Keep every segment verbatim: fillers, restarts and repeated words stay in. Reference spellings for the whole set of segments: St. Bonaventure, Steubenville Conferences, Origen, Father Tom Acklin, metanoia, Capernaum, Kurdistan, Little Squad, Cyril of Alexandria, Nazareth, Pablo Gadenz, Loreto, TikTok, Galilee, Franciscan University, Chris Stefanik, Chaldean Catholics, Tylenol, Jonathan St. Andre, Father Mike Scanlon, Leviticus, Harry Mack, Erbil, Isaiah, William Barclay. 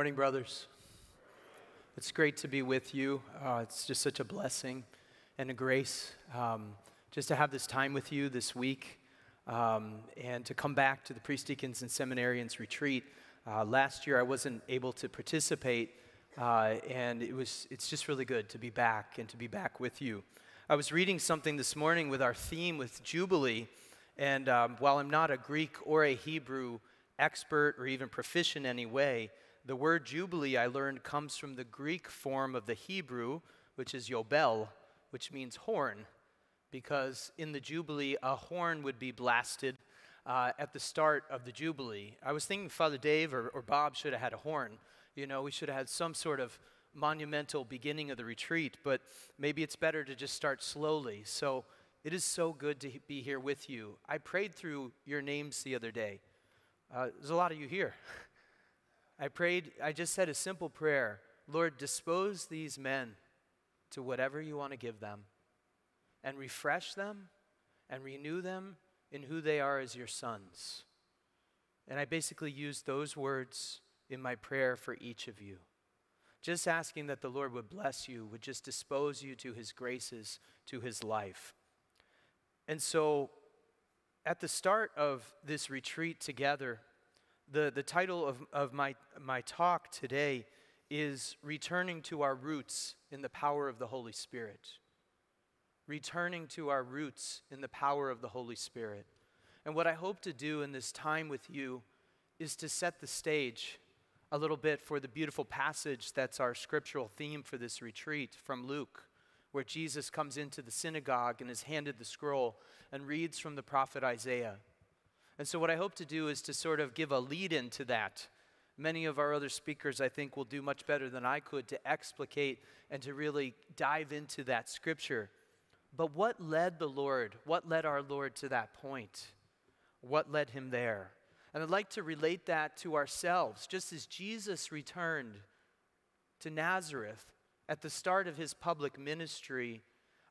Morning, brothers. It's great to be with you. Uh, it's just such a blessing and a grace um, just to have this time with you this week um, and to come back to the priest, deacons, and seminarians retreat. Uh, last year, I wasn't able to participate, uh, and it was it's just really good to be back and to be back with you. I was reading something this morning with our theme with Jubilee, and um, while I'm not a Greek or a Hebrew expert or even proficient in any way, the word Jubilee, I learned, comes from the Greek form of the Hebrew, which is yobel, which means horn, because in the Jubilee, a horn would be blasted uh, at the start of the Jubilee. I was thinking Father Dave or, or Bob should have had a horn. You know, we should have had some sort of monumental beginning of the retreat, but maybe it's better to just start slowly. So it is so good to be here with you. I prayed through your names the other day. Uh, there's a lot of you here. I prayed, I just said a simple prayer. Lord, dispose these men to whatever you want to give them, and refresh them and renew them in who they are as your sons. And I basically used those words in my prayer for each of you. Just asking that the Lord would bless you, would just dispose you to his graces, to his life. And so at the start of this retreat together, The, the title of, of my, my talk today is Returning to Our Roots in the Power of the Holy Spirit. Returning to our roots in the power of the Holy Spirit. And what I hope to do in this time with you is to set the stage a little bit for the beautiful passage that's our scriptural theme for this retreat from Luke, where Jesus comes into the synagogue and is handed the scroll and reads from the prophet Isaiah. And so what I hope to do is to sort of give a lead into that. Many of our other speakers, I think, will do much better than I could to explicate and to really dive into that scripture. But what led the Lord? What led our Lord to that point? What led him there? And I'd like to relate that to ourselves. Just as Jesus returned to Nazareth at the start of his public ministry,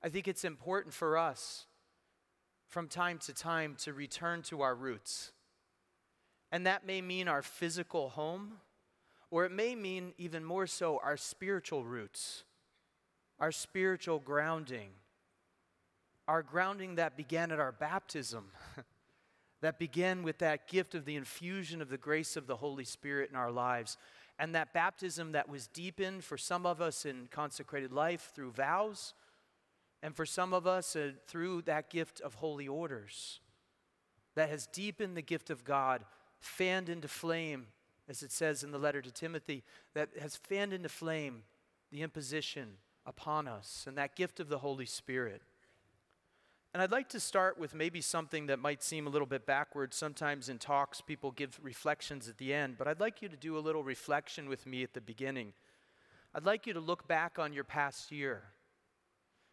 I think it's important for us from time to time to return to our roots. And that may mean our physical home, or it may mean even more so our spiritual roots, our spiritual grounding, our grounding that began at our baptism, that began with that gift of the infusion of the grace of the Holy Spirit in our lives, and that baptism that was deepened for some of us in consecrated life through vows, and for some of us, uh, through that gift of holy orders that has deepened the gift of God, fanned into flame, as it says in the letter to Timothy, that has fanned into flame the imposition upon us and that gift of the Holy Spirit. And I'd like to start with maybe something that might seem a little bit backwards. Sometimes in talks, people give reflections at the end, but I'd like you to do a little reflection with me at the beginning. I'd like you to look back on your past year.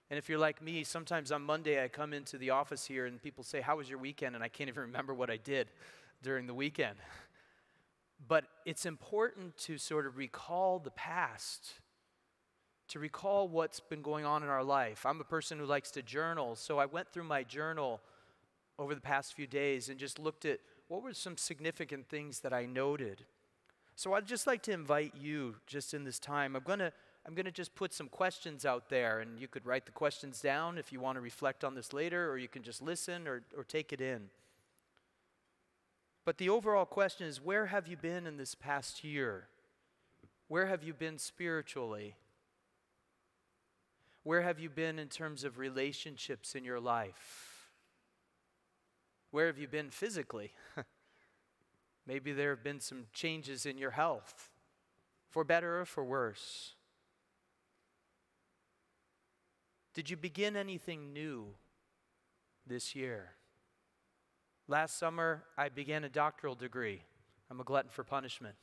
And if you're like me, sometimes on Monday I come into the office here and people say, how was your weekend? And I can't even remember what I did during the weekend. But it's important to sort of recall the past, to recall what's been going on in our life. I'm a person who likes to journal, so I went through my journal over the past few days and just looked at what were some significant things that I noted. So I'd just like to invite you just in this time. I'm going to I'm going to just put some questions out there, and you could write the questions down if you want to reflect on this later, or you can just listen or, or take it in. But the overall question is, where have you been in this past year? Where have you been spiritually? Where have you been in terms of relationships in your life? Where have you been physically? Maybe there have been some changes in your health, for better or for worse. Did you begin anything new this year? Last summer, I began a doctoral degree. I'm a glutton for punishment.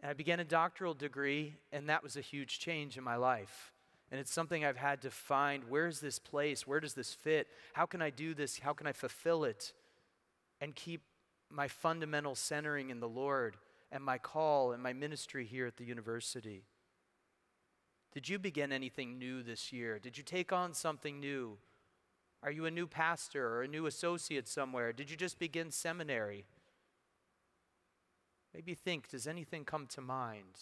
And I began a doctoral degree, and that was a huge change in my life. And it's something I've had to find. Where is this place? Where does this fit? How can I do this? How can I fulfill it? And keep my fundamental centering in the Lord and my call and my ministry here at the university. Did you begin anything new this year? Did you take on something new? Are you a new pastor or a new associate somewhere? Did you just begin seminary? Maybe think, does anything come to mind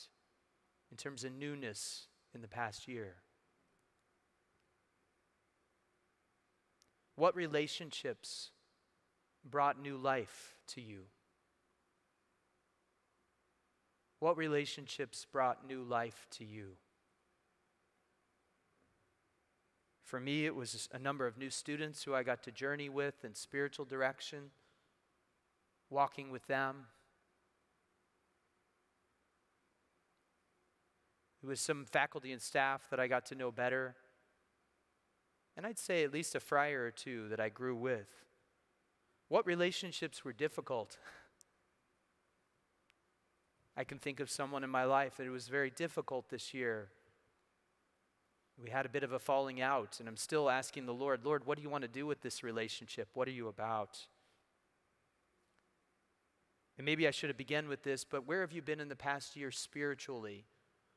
in terms of newness in the past year? What relationships brought new life to you? What relationships brought new life to you? For me, it was a number of new students who I got to journey with in spiritual direction, walking with them. It was some faculty and staff that I got to know better. And I'd say at least a friar or two that I grew with. What relationships were difficult? I can think of someone in my life that it was very difficult this year. We had a bit of a falling out, and I'm still asking the Lord, Lord, what do you want to do with this relationship? What are you about? And maybe I should have begun with this, but where have you been in the past year spiritually?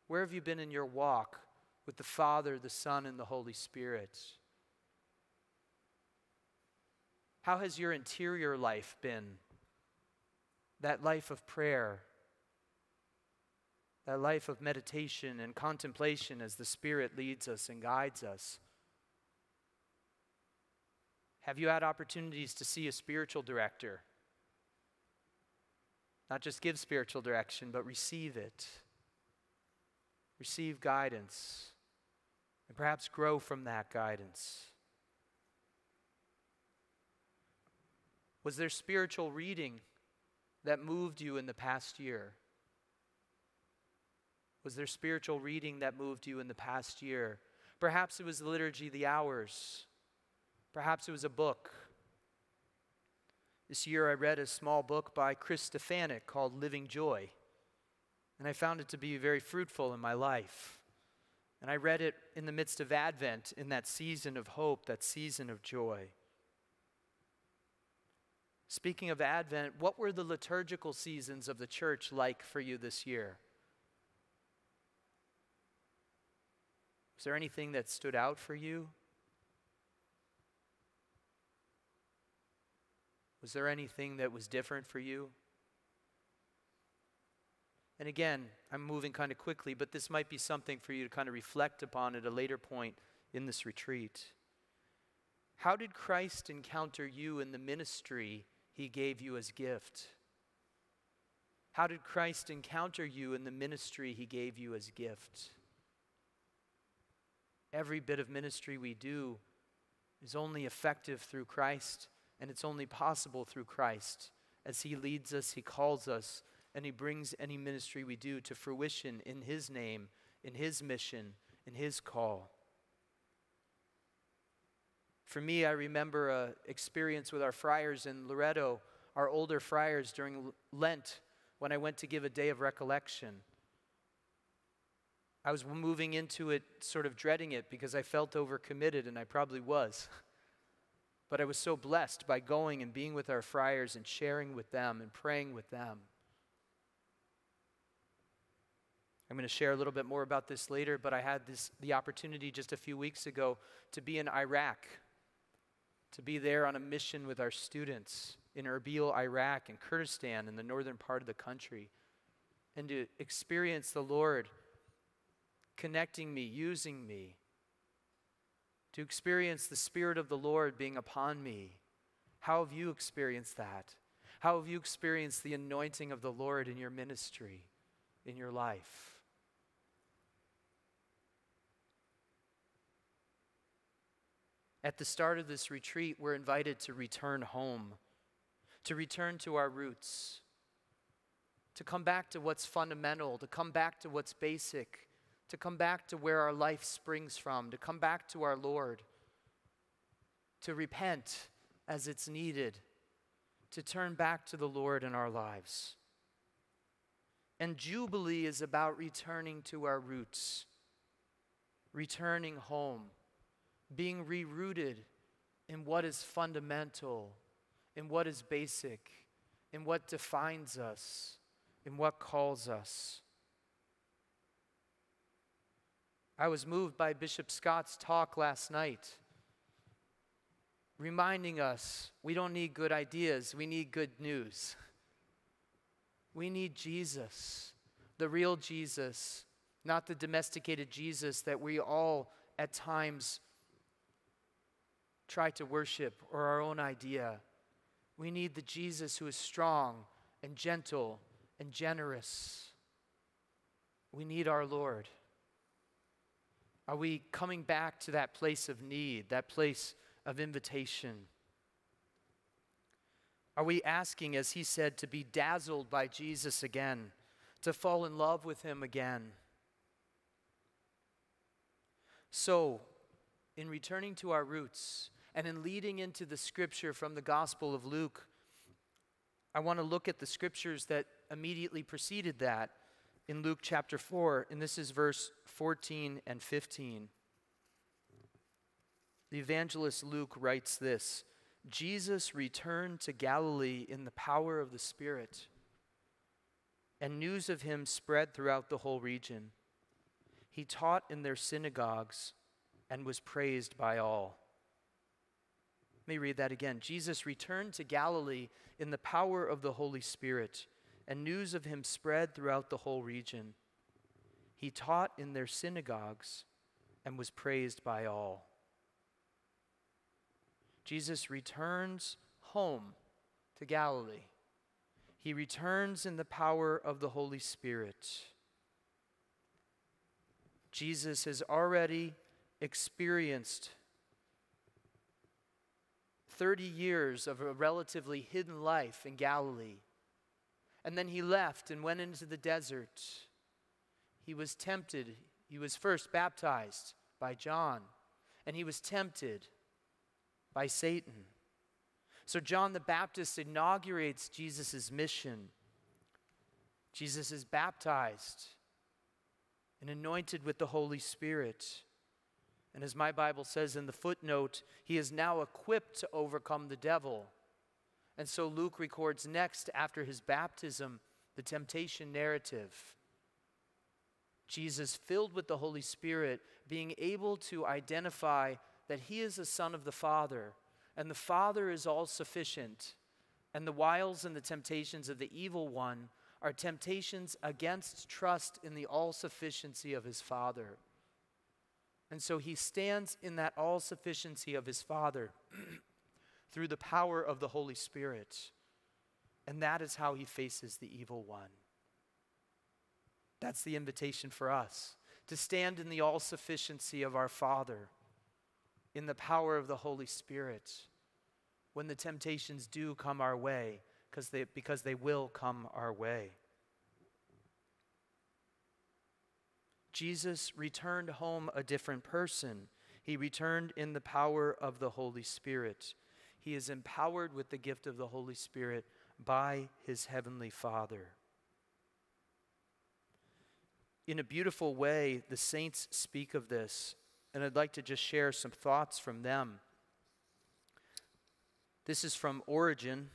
Where have you been in your walk with the Father, the Son, and the Holy Spirit? How has your interior life been? That life of prayer, that life of meditation and contemplation as the Spirit leads us and guides us. Have you had opportunities to see a spiritual director? Not just give spiritual direction, but receive it. Receive guidance, and perhaps grow from that guidance. Was there spiritual reading that moved you in the past year? Was there spiritual reading that moved you in the past year? Perhaps it was the liturgy of the hours. Perhaps it was a book. This year I read a small book by Chris Stefanik called Living Joy. And I found it to be very fruitful in my life. And I read it in the midst of Advent, in that season of hope, that season of joy. Speaking of Advent, what were the liturgical seasons of the church like for you this year? Was there anything that stood out for you? Was there anything that was different for you? And again, I'm moving kind of quickly, but this might be something for you to kind of reflect upon at a later point in this retreat. How did Christ encounter you in the ministry he gave you as gift? How did Christ encounter you in the ministry he gave you as gift? Every bit of ministry we do is only effective through Christ, and it's only possible through Christ. As he leads us, he calls us, and he brings any ministry we do to fruition in his name, in his mission, in his call. For me, I remember an experience with our friars in Loreto, our older friars during Lent, when I went to give a day of recollection. I was moving into it, sort of dreading it, because I felt overcommitted, and I probably was. But I was so blessed by going and being with our friars and sharing with them and praying with them. I'm going to share a little bit more about this later, but I had this, the opportunity just a few weeks ago to be in Iraq, to be there on a mission with our students in Erbil, Iraq, and Kurdistan in the northern part of the country, and to experience the Lord connecting me, using me, to experience the Spirit of the Lord being upon me. How have you experienced that? How have you experienced the anointing of the Lord in your ministry, in your life? At the start of this retreat, we're invited to return home, to return to our roots, to come back to what's fundamental, to come back to what's basic, to come back to where our life springs from, to come back to our Lord, to repent as it's needed, to turn back to the Lord in our lives. And Jubilee is about returning to our roots, returning home, being rerooted in what is fundamental, in what is basic, in what defines us, in what calls us. I was moved by Bishop Scott's talk last night, reminding us we don't need good ideas, we need good news. We need Jesus, the real Jesus, not the domesticated Jesus that we all at times try to worship or our own idea. We need the Jesus who is strong and gentle and generous. We need our Lord. Are we coming back to that place of need, that place of invitation? Are we asking, as he said, to be dazzled by Jesus again, to fall in love with him again? So, in returning to our roots and in leading into the scripture from the Gospel of Luke, I want to look at the scriptures that immediately preceded that in Luke chapter four, and this is verse fourteen and fifteen. The evangelist Luke writes this: Jesus returned to Galilee in the power of the Spirit, and news of him spread throughout the whole region. He taught in their synagogues and was praised by all. Let me read that again. Jesus returned to Galilee in the power of the Holy Spirit, and news of him spread throughout the whole region. He taught in their synagogues and was praised by all. Jesus returns home to Galilee. He returns in the power of the Holy Spirit. Jesus has already experienced thirty years of a relatively hidden life in Galilee. And then he left and went into the desert. He was tempted. He was first baptized by John, and he was tempted by Satan. So John the Baptist inaugurates Jesus' mission. Jesus is baptized and anointed with the Holy Spirit. And as my Bible says in the footnote, he is now equipped to overcome the devil. And so Luke records next, after his baptism, the temptation narrative. Jesus, filled with the Holy Spirit, being able to identify that he is a son of the Father, and the Father is all sufficient, and the wiles and the temptations of the evil one are temptations against trust in the all-sufficiency of his Father. And so he stands in that all-sufficiency of his Father through the power of the Holy Spirit. And that is how he faces the evil one. That's the invitation for us, to stand in the all-sufficiency of our Father, in the power of the Holy Spirit, when the temptations do come our way, because they, because they will come our way. Jesus returned home a different person. He returned in the power of the Holy Spirit. He is empowered with the gift of the Holy Spirit by his heavenly Father. In a beautiful way, the saints speak of this, and I'd like to just share some thoughts from them. This is from Origen,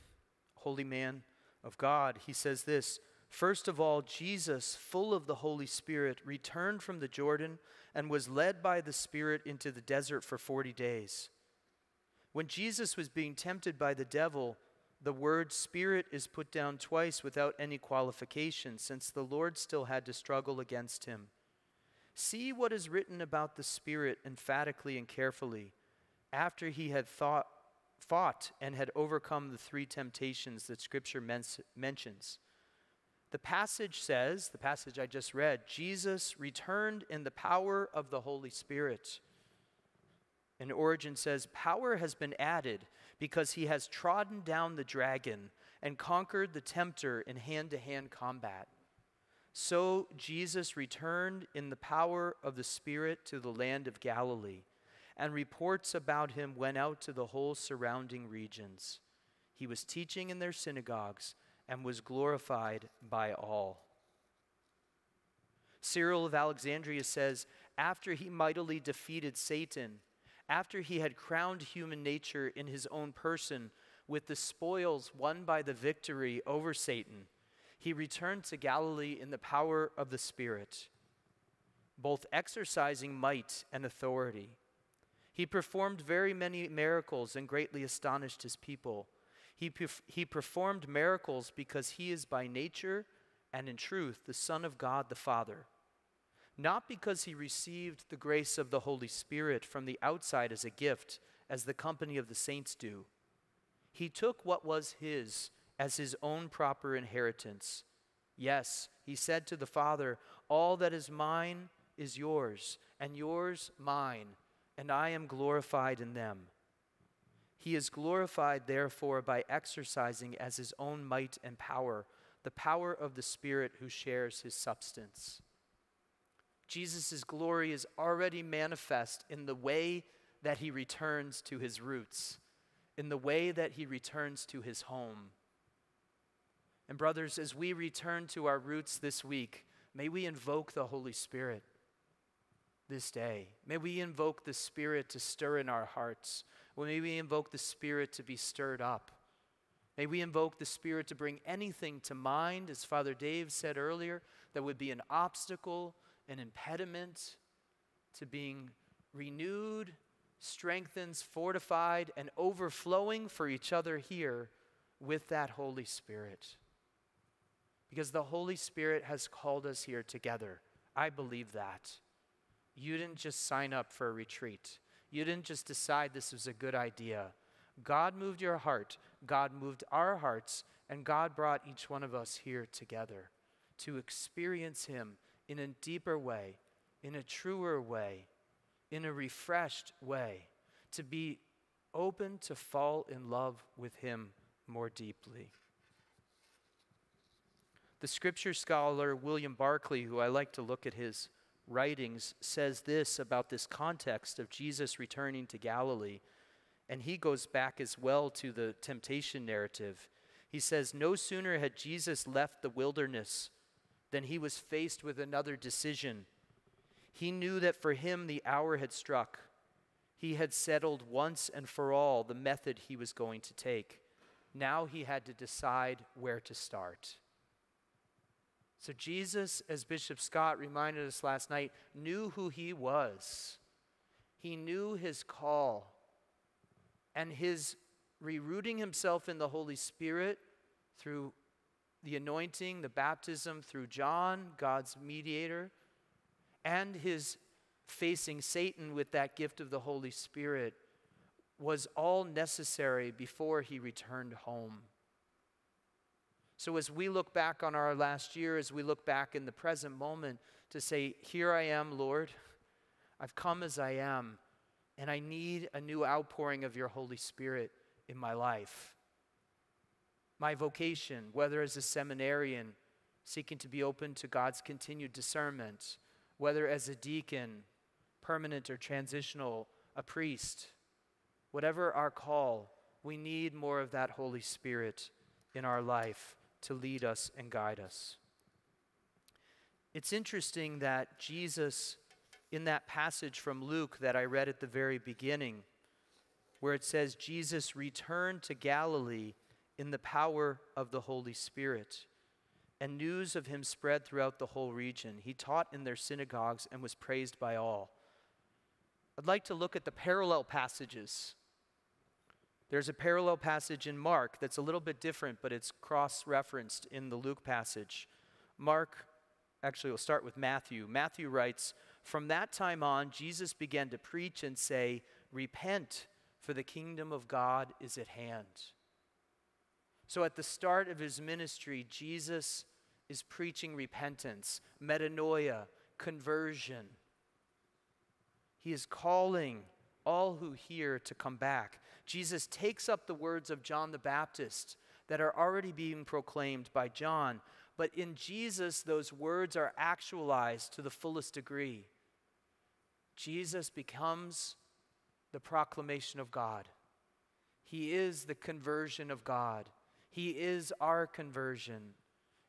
holy man of God. He says this: first of all, Jesus, full of the Holy Spirit, returned from the Jordan and was led by the Spirit into the desert for forty days. When Jesus was being tempted by the devil, the word spirit is put down twice without any qualification, since the Lord still had to struggle against him. See what is written about the Spirit emphatically and carefully. After he had thought, fought and had overcome the three temptations that Scripture men- mentions. The passage says, the passage I just read, Jesus returned in the power of the Holy Spirit. And Origen says, power has been added because he has trodden down the dragon and conquered the tempter in hand-to-hand combat. So Jesus returned in the power of the Spirit to the land of Galilee, and reports about him went out to the whole surrounding regions. He was teaching in their synagogues and was glorified by all. Cyril of Alexandria says, after he mightily defeated Satan, after he had crowned human nature in his own person with the spoils won by the victory over Satan, he returned to Galilee in the power of the Spirit, both exercising might and authority. He performed very many miracles and greatly astonished his people. He, perf- he performed miracles because he is by nature and in truth the Son of God the Father, not because he received the grace of the Holy Spirit from the outside as a gift, as the company of the saints do. He took what was his as his own proper inheritance. Yes, he said to the Father, all that is mine is yours, and yours mine, and I am glorified in them. He is glorified, therefore, by exercising as his own might and power, the power of the Spirit who shares his substance. Jesus' glory is already manifest in the way that he returns to his roots, in the way that he returns to his home. And brothers, as we return to our roots this week, may we invoke the Holy Spirit this day. May we invoke the Spirit to stir in our hearts. May we invoke the Spirit to be stirred up. May we invoke the Spirit to bring anything to mind, as Father Dave said earlier, that would be an obstacle, an impediment to being renewed, strengthened, fortified, and overflowing for each other here with that Holy Spirit. Because the Holy Spirit has called us here together. I believe that. You didn't just sign up for a retreat. You didn't just decide this was a good idea. God moved your heart. God moved our hearts. And God brought each one of us here together to experience him in a deeper way, in a truer way, in a refreshed way, to be open to fall in love with him more deeply. The scripture scholar William Barclay, who I like to look at his writings, says this about this context of Jesus returning to Galilee, and he goes back as well to the temptation narrative. He says, no sooner had Jesus left the wilderness than he was faced with another decision. He knew that for him the hour had struck. He had settled once and for all the method he was going to take. Now he had to decide where to start. So Jesus, as Bishop Scott reminded us last night, knew who he was. He knew his call. And his rerooting himself in the Holy Spirit through the anointing, the baptism, through John, God's mediator, and his facing Satan with that gift of the Holy Spirit was all necessary before he returned home. So as we look back on our last year, as we look back in the present moment to say, here I am, Lord, I've come as I am, and I need a new outpouring of your Holy Spirit in my life. My vocation, whether as a seminarian, seeking to be open to God's continued discernment, whether as a deacon, permanent or transitional, a priest, whatever our call, we need more of that Holy Spirit in our life to lead us and guide us. It's interesting that Jesus, in that passage from Luke that I read at the very beginning, where it says Jesus returned to Galilee in the power of the Holy Spirit, and news of him spread throughout the whole region. He taught in their synagogues and was praised by all. I'd like to look at the parallel passages. There's a parallel passage in Mark that's a little bit different, but it's cross-referenced in the Luke passage. Mark, actually we'll start with Matthew. Matthew writes, from that time on, Jesus began to preach and say, repent, for the kingdom of God is at hand. So at the start of his ministry, Jesus is preaching repentance, metanoia, conversion. He is calling all who hear to come back. Jesus takes up the words of John the Baptist that are already being proclaimed by John, but in Jesus, those words are actualized to the fullest degree. Jesus becomes the proclamation of God. He is the conversion of God. He is our conversion.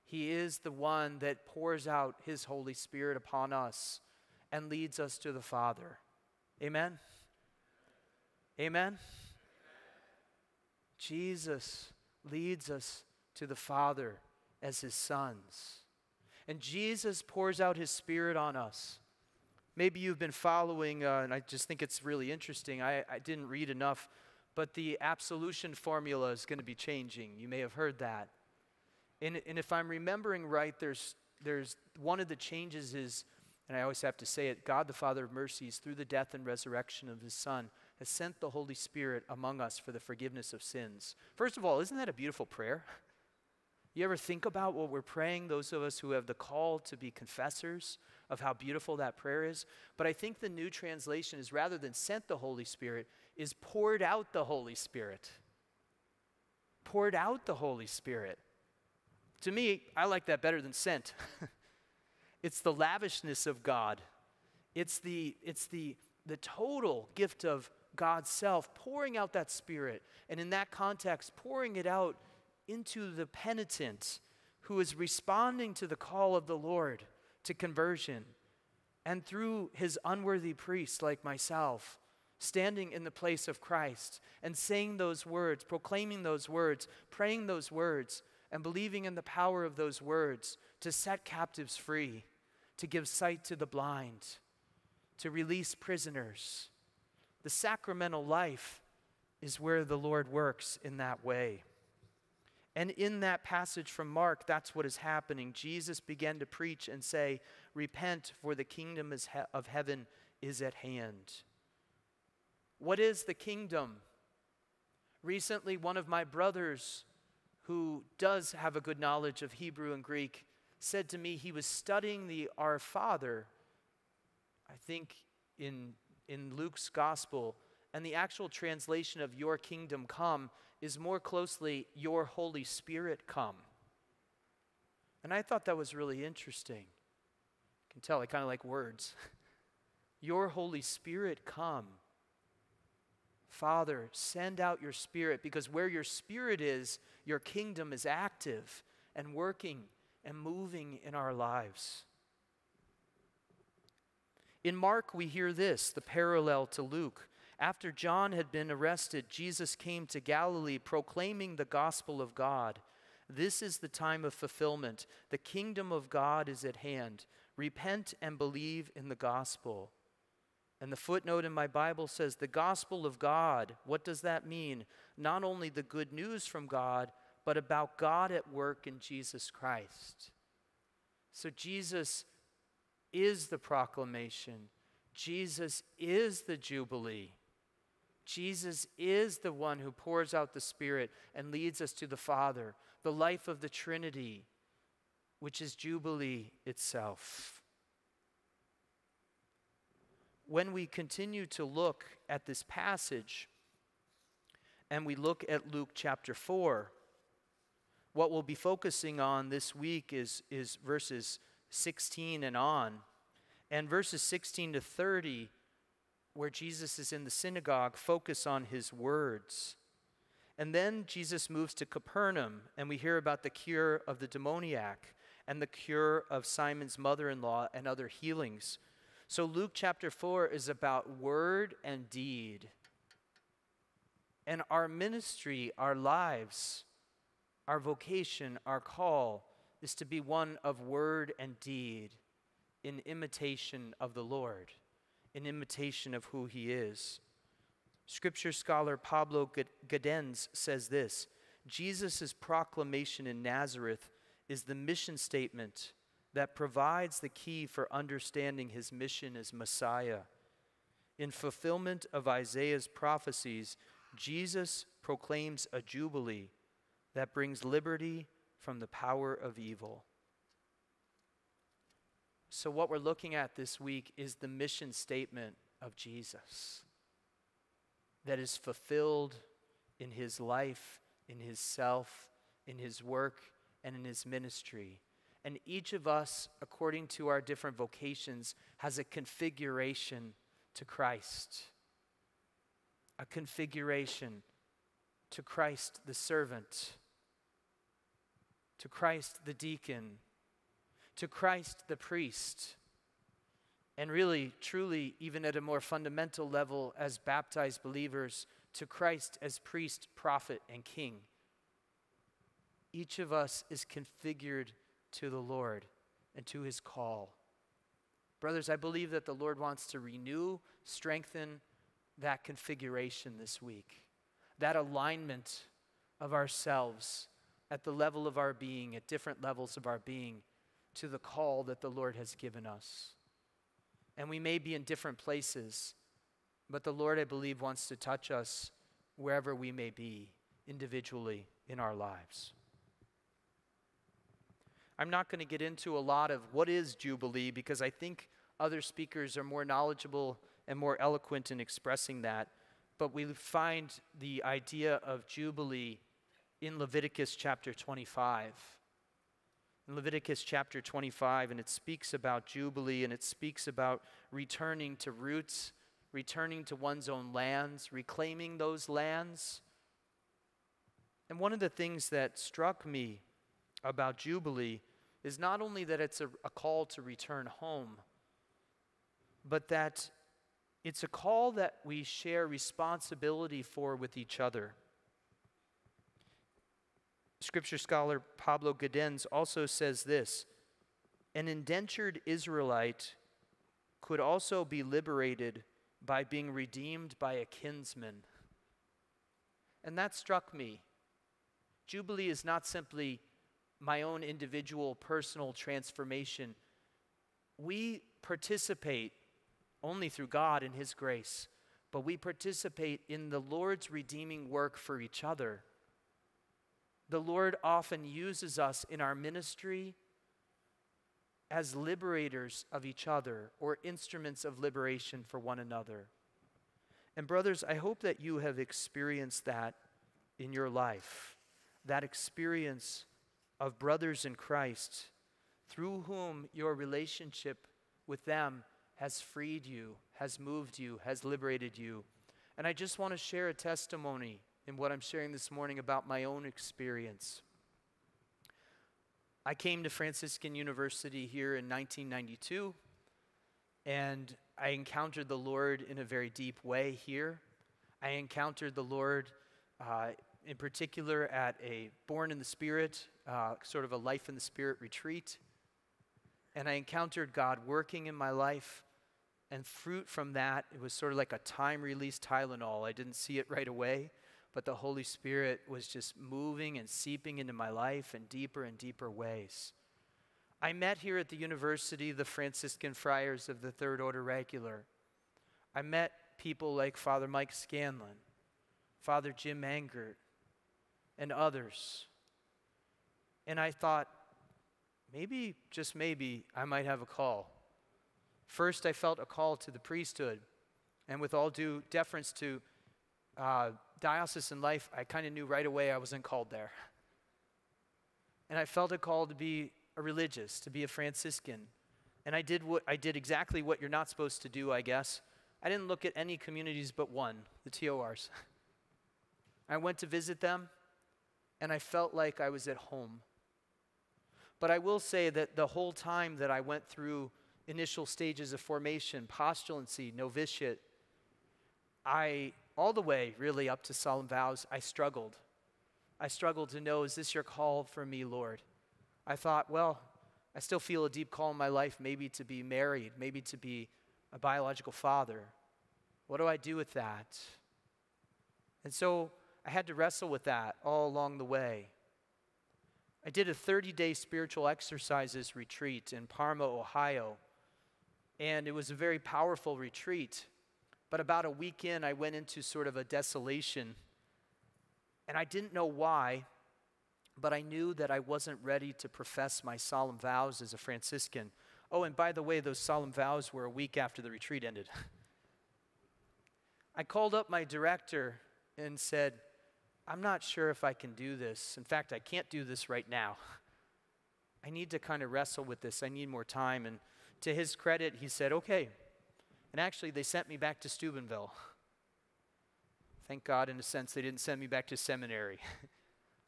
He is the one that pours out his Holy Spirit upon us and leads us to the Father. Amen? Amen? Jesus leads us to the Father as his sons. And Jesus pours out his Spirit on us. Maybe you've been following, uh, and I just think it's really interesting. I, I didn't read enough, but the absolution formula is going to be changing. You may have heard that. And, and if I'm remembering right, there's, there's one of the changes is, and I always have to say it, God the Father of mercies, through the death and resurrection of his Son, has sent the Holy Spirit among us for the forgiveness of sins. First of all, isn't that a beautiful prayer? You ever think about what we're praying, those of us who have the call to be confessors, of how beautiful that prayer is? But I think the new translation is, rather than sent the Holy Spirit, is poured out the Holy Spirit. Poured out the Holy Spirit. To me, I like that better than sent. It's the lavishness of God. It's the, it's the, the total gift of God's self, pouring out that Spirit. And in that context, pouring it out into the penitent who is responding to the call of the Lord to conversion. And through his unworthy priest like myself, standing in the place of Christ and saying those words, proclaiming those words, praying those words, and believing in the power of those words to set captives free, to give sight to the blind, to release prisoners. The sacramental life is where the Lord works in that way. And in that passage from Mark, that's what is happening. Jesus began to preach and say, "Repent, for the kingdom is he- of heaven is at hand." What is the kingdom? Recently, one of my brothers, who does have a good knowledge of Hebrew and Greek, said to me he was studying the Our Father, I think in, in Luke's gospel, and the actual translation of "your kingdom come" is more closely "your Holy Spirit come." And I thought that was really interesting. You can tell I kind of like words. Your Holy Spirit come. Father, send out your Spirit, because where your Spirit is, your kingdom is active and working and moving in our lives. In Mark, we hear this, the parallel to Luke. After John had been arrested, Jesus came to Galilee proclaiming the gospel of God. "This is the time of fulfillment. The kingdom of God is at hand. Repent and believe in the gospel." And the footnote in my Bible says, the gospel of God. What does that mean? Not only the good news from God, but about God at work in Jesus Christ. So Jesus is the proclamation. Jesus is the Jubilee. Jesus is the one who pours out the Spirit and leads us to the Father, the life of the Trinity, which is Jubilee itself. When we continue to look at this passage and we look at Luke chapter four, what we'll be focusing on this week is, is verses sixteen and on. And verses sixteen to thirty, where Jesus is in the synagogue, focus on his words. And then Jesus moves to Capernaum, and we hear about the cure of the demoniac and the cure of Simon's mother-in-law and other healings. So Luke chapter four is about word and deed. And our ministry, our lives, our vocation, our call is to be one of word and deed in imitation of the Lord, in imitation of who he is. Scripture scholar Pablo Gadenz says this, "Jesus' proclamation in Nazareth is the mission statement that provides the key for understanding his mission as Messiah. In fulfillment of Isaiah's prophecies, Jesus proclaims a jubilee that brings liberty from the power of evil." So what we're looking at this week is the mission statement of Jesus that is fulfilled in his life, in his self, in his work, and in his ministry. And each of us, according to our different vocations, has a configuration to Christ. A configuration to Christ the servant, to Christ the deacon, to Christ the priest, and really, truly, even at a more fundamental level as baptized believers, to Christ as priest, prophet, and king. Each of us is configured to the Lord and to his call. Brothers, I believe that the Lord wants to renew, strengthen that configuration this week, that alignment of ourselves at the level of our being, at different levels of our being, to the call that the Lord has given us. And we may be in different places, but the Lord, I believe, wants to touch us wherever we may be, individually in our lives. I'm not going to get into a lot of what is Jubilee, because I think other speakers are more knowledgeable and more eloquent in expressing that. But we find the idea of Jubilee in Leviticus chapter twenty-five. In Leviticus chapter twenty-five, and it speaks about Jubilee, and it speaks about returning to roots, returning to one's own lands, reclaiming those lands. And one of the things that struck me about Jubilee is not only that it's a, a call to return home, but that it's a call that we share responsibility for with each other. Scripture scholar Pablo Gadenz also says this: an indentured Israelite could also be liberated by being redeemed by a kinsman. And that struck me. Jubilee is not simply my own individual personal transformation. We participate only through God and His grace, but we participate in the Lord's redeeming work for each other. The Lord often uses us in our ministry as liberators of each other, or instruments of liberation for one another. And brothers, I hope that you have experienced that in your life, that experience of brothers in Christ through whom your relationship with them has freed you, has moved you, has liberated you. And I just want to share a testimony in what I'm sharing this morning about my own experience. I came to Franciscan University here in nineteen ninety-two, and I encountered the Lord in a very deep way here. I encountered the Lord uh, in particular at a Born in the Spirit, uh, sort of a Life in the Spirit retreat. And I encountered God working in my life, and fruit from that, it was sort of like a time-release Tylenol. I didn't see it right away, but the Holy Spirit was just moving and seeping into my life in deeper and deeper ways. I met here at the university the Franciscan Friars of the Third Order Regular. I met people like Father Mike Scanlon, Father Jim Angert, and others. And I thought, maybe, just maybe, I might have a call. First, I felt a call to the priesthood, and with all due deference to uh, diocesan life, I kind of knew right away I wasn't called there. And I felt a call to be a religious, to be a Franciscan. And I did what I did exactly what you're not supposed to do, I guess. I didn't look at any communities but one, the T O Rs. I went to visit them, and I felt like I was at home. But I will say that the whole time that I went through initial stages of formation, postulancy, novitiate, I, all the way really up to solemn vows, I struggled. I struggled to know, is this your call for me, Lord? I thought, well, I still feel a deep call in my life, maybe to be married, maybe to be a biological father. What do I do with that? And so I had to wrestle with that all along the way. I did a thirty-day spiritual exercises retreat in Parma, Ohio, and it was a very powerful retreat. But about a week in, I went into sort of a desolation, and I didn't know why, but I knew that I wasn't ready to profess my solemn vows as a Franciscan. Oh, and by the way, those solemn vows were a week after the retreat ended. I called up my director and said, I'm not sure if I can do this. In fact, I can't do this right now. I need to kind of wrestle with this. I need more time. And to his credit, he said, okay. And actually, they sent me back to Steubenville. Thank God, in a sense, they didn't send me back to seminary.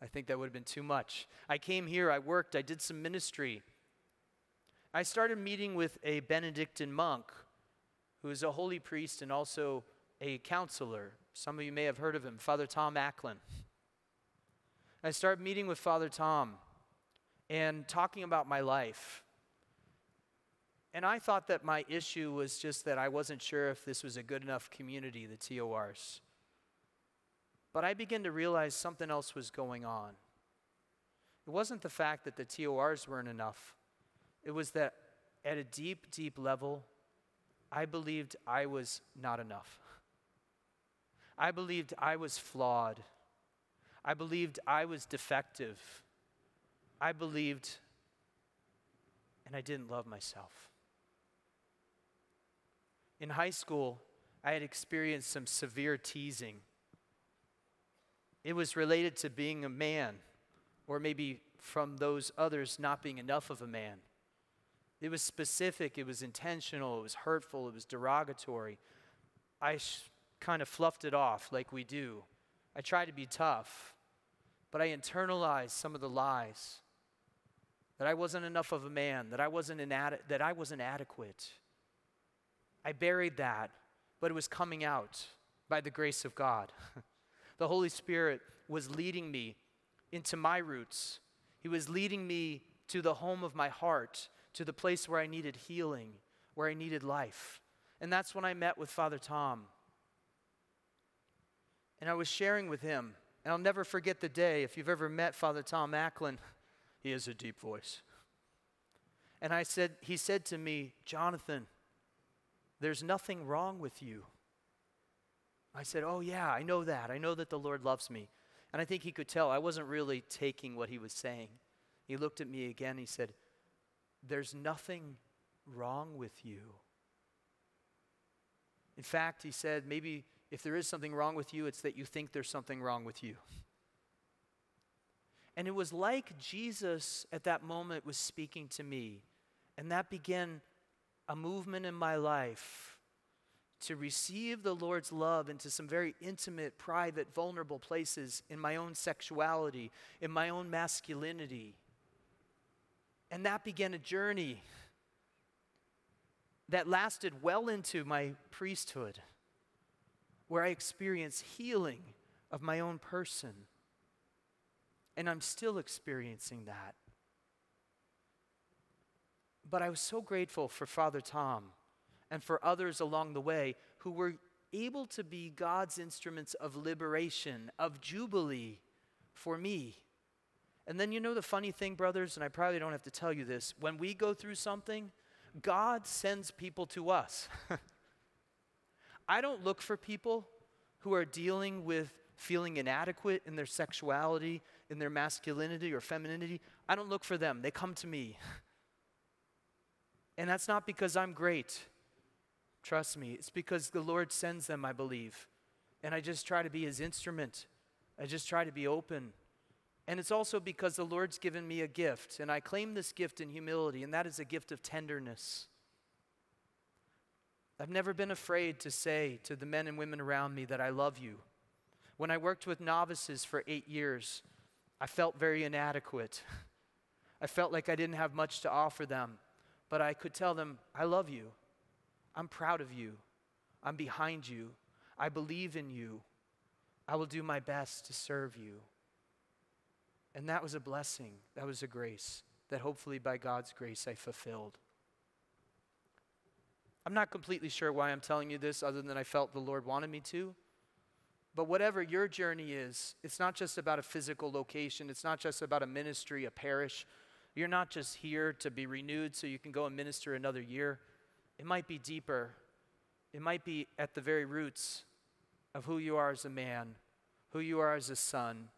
I think that would have been too much. I came here, I worked, I did some ministry. I started meeting with a Benedictine monk who is a holy priest and also a counselor. Some of you may have heard of him, Father Tom Acklin. I started meeting with Father Tom and talking about my life. And I thought that my issue was just that I wasn't sure if this was a good enough community, the T O Rs. But I began to realize something else was going on. It wasn't the fact that the T O Rs weren't enough. It was that at a deep, deep level, I believed I was not enough. I believed I was flawed. I believed I was defective. I believed, and I didn't love myself. In high school, I had experienced some severe teasing. It was related to being a man, or maybe from those others not being enough of a man. It was specific, it was intentional, it was hurtful, it was derogatory. I kind of fluffed it off like we do. I tried to be tough, but I internalized some of the lies. That I wasn't enough of a man, that I wasn't inad- that I wasn't adequate. I buried that, but it was coming out by the grace of God. The Holy Spirit was leading me into my roots. He was leading me to the home of my heart, to the place where I needed healing, where I needed life. And that's when I met with Father Tom. And I was sharing with him, and I'll never forget the day. If you've ever met Father Tom Acklin, he has a deep voice. And I said, he said to me, "Jonathan, there's nothing wrong with you." I said, "Oh yeah, I know that. I know that the Lord loves me." And I think he could tell I wasn't really taking what he was saying. He looked at me again and he said, "There's nothing wrong with you. In fact," he said, "maybe if there is something wrong with you, it's that you think there's something wrong with you." And it was like Jesus at that moment was speaking to me. And that began a movement in my life to receive the Lord's love into some very intimate, private, vulnerable places in my own sexuality, in my own masculinity. And that began a journey that lasted well into my priesthood, where I experienced healing of my own person. And I'm still experiencing that. But I was so grateful for Father Tom and for others along the way who were able to be God's instruments of liberation, of jubilee for me. And then you know the funny thing, brothers, and I probably don't have to tell you this, when we go through something, God sends people to us. I don't look for people who are dealing with feeling inadequate in their sexuality, in their masculinity or femininity. I don't look for them. They come to me. And that's not because I'm great. Trust me. It's because the Lord sends them, I believe. And I just try to be his instrument. I just try to be open. And it's also because the Lord's given me a gift. And I claim this gift in humility. And that is a gift of tenderness. I've never been afraid to say to the men and women around me that I love you. When I worked with novices for eight years, I felt very inadequate. I felt like I didn't have much to offer them. But I could tell them, I love you. I'm proud of you. I'm behind you. I believe in you. I will do my best to serve you. And that was a blessing. That was a grace that hopefully by God's grace I fulfilled. I'm not completely sure why I'm telling you this other than I felt the Lord wanted me to. But whatever your journey is, it's not just about a physical location. It's not just about a ministry, a parish. You're not just here to be renewed so you can go and minister another year. It might be deeper. It might be at the very roots of who you are as a man, who you are as a son,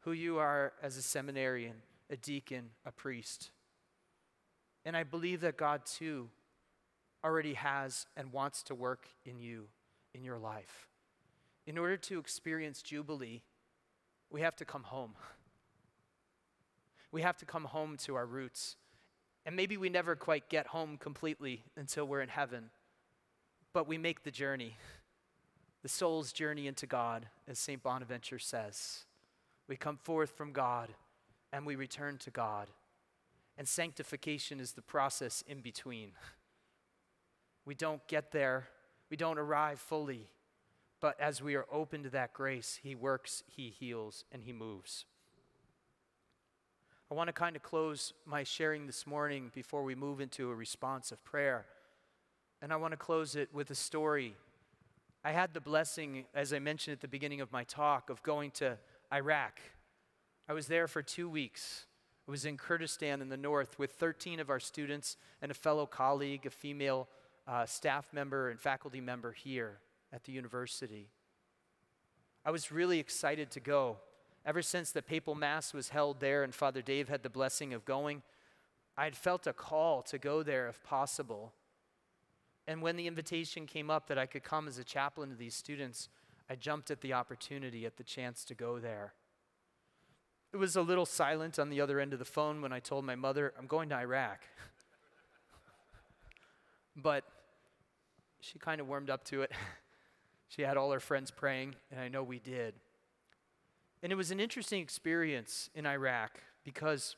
who you are as a seminarian, a deacon, a priest. And I believe that God, too, already has and wants to work in you, in your life. In order to experience Jubilee, we have to come home. We have to come home to our roots. And maybe we never quite get home completely until we're in heaven. But we make the journey, the soul's journey into God, as Saint Bonaventure says. We come forth from God and we return to God. And sanctification is the process in between. We don't get there. We don't arrive fully. But as we are open to that grace, he works, he heals, and he moves. I want to kind of close my sharing this morning before we move into a response of prayer. And I want to close it with a story. I had the blessing, as I mentioned at the beginning of my talk, of going to Iraq. I was there for two weeks. It was in Kurdistan in the north with thirteen of our students and a fellow colleague, a female uh, staff member and faculty member here at the university. I was really excited to go. Ever since the papal mass was held there and Father Dave had the blessing of going, I had felt a call to go there if possible. And when the invitation came up that I could come as a chaplain to these students, I jumped at the opportunity, at the chance to go there. It was a little silent on the other end of the phone when I told my mother, I'm going to Iraq. But she kind of warmed up to it. She had all her friends praying, and I know we did. And it was an interesting experience in Iraq because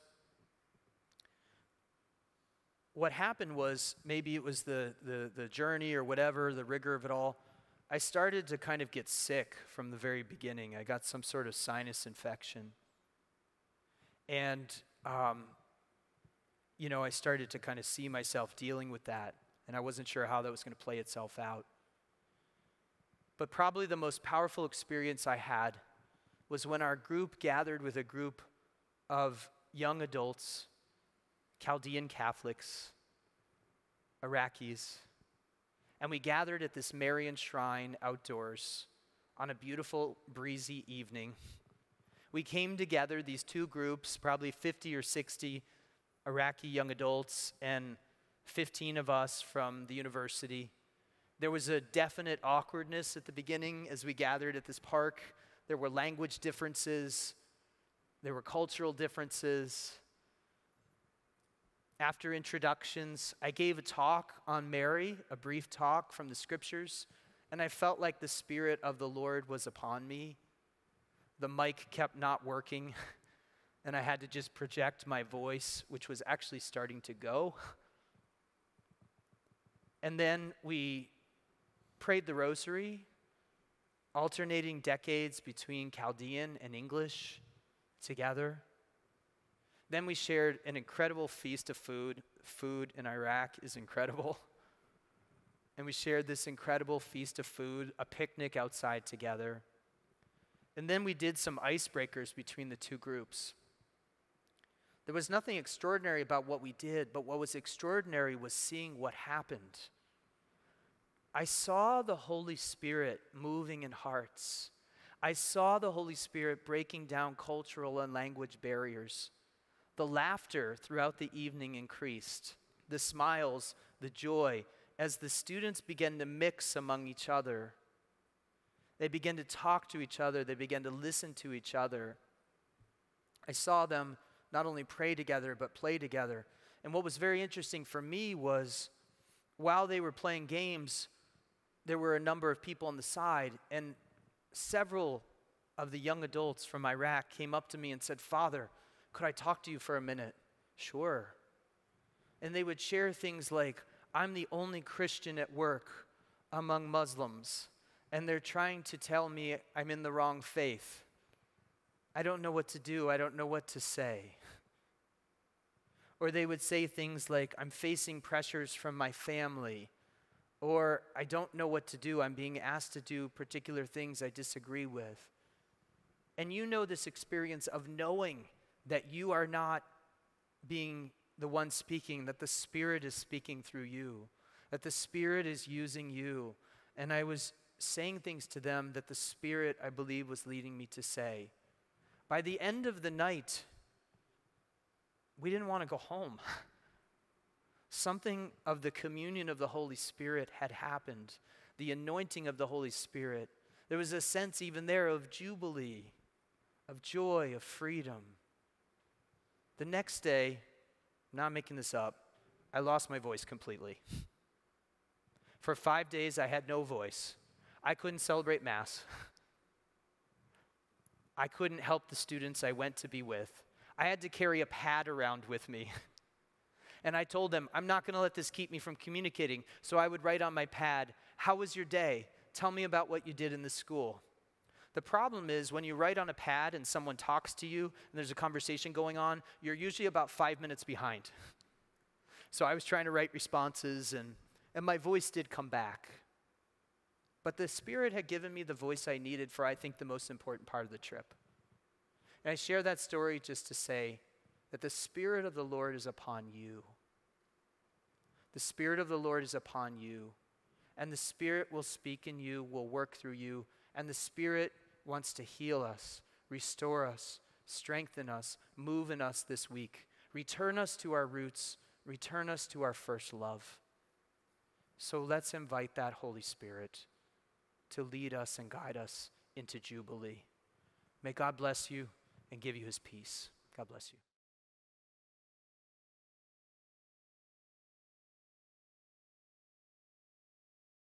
what happened was, maybe it was the, the, the journey or whatever, the rigor of it all, I started to kind of get sick from the very beginning. I got some sort of sinus infection. And, um, you know, I started to kind of see myself dealing with that, and I wasn't sure how that was going to play itself out. But probably the most powerful experience I had was when our group gathered with a group of young adults, Chaldean Catholics, Iraqis, and we gathered at this Marian shrine outdoors on a beautiful, breezy evening. We came together, these two groups, probably fifty or sixty Iraqi young adults and fifteen of us from the university. There was a definite awkwardness at the beginning as we gathered at this park. There were language differences. There were cultural differences. After introductions, I gave a talk on Mary, a brief talk from the scriptures, and I felt like the Spirit of the Lord was upon me. The mic kept not working, and I had to just project my voice, which was actually starting to go. And then we prayed the rosary, alternating decades between Chaldean and English together. Then we shared an incredible feast of food. Food in Iraq is incredible. And we shared this incredible feast of food, a picnic outside together. And then we did some icebreakers between the two groups. There was nothing extraordinary about what we did, but what was extraordinary was seeing what happened. I saw the Holy Spirit moving in hearts. I saw the Holy Spirit breaking down cultural and language barriers. The laughter throughout the evening increased, the smiles, the joy, as the students began to mix among each other. They began to talk to each other. They began to listen to each other. I saw them not only pray together, but play together. And what was very interesting for me was, while they were playing games, there were a number of people on the side, and several of the young adults from Iraq came up to me and said, Father, could I talk to you for a minute? Sure. And they would share things like, I'm the only Christian at work among Muslims, and they're trying to tell me I'm in the wrong faith. I don't know what to do. I don't know what to say. Or they would say things like, I'm facing pressures from my family. Or I don't know what to do. I'm being asked to do particular things I disagree with. And you know this experience of knowing that you are not being the one speaking, that the Spirit is speaking through you, that the Spirit is using you. And I was saying things to them that the Spirit, I believe, was leading me to say. By the end of the night, we didn't want to go home. Something of the communion of the Holy Spirit had happened, the anointing of the Holy Spirit. There was a sense even there of jubilee, of joy, of freedom. The next day, I'm not making this up, I lost my voice completely. For five days, I had no voice. I couldn't celebrate Mass. I couldn't help the students I went to be with. I had to carry a pad around with me. And I told them, I'm not going to let this keep me from communicating. So I would write on my pad, how was your day? Tell me about what you did in the school. The problem is when you write on a pad and someone talks to you and there's a conversation going on, you're usually about five minutes behind. So I was trying to write responses, and, and my voice did come back. But the Spirit had given me the voice I needed for, I think, the most important part of the trip. And I share that story just to say that the Spirit of the Lord is upon you. The Spirit of the Lord is upon you, and the Spirit will speak in you, will work through you, and the Spirit wants to heal us, restore us, strengthen us, move in us this week. Return us to our roots, return us to our first love. So let's invite that Holy Spirit to lead us and guide us into Jubilee. May God bless you and give you his peace. God bless you.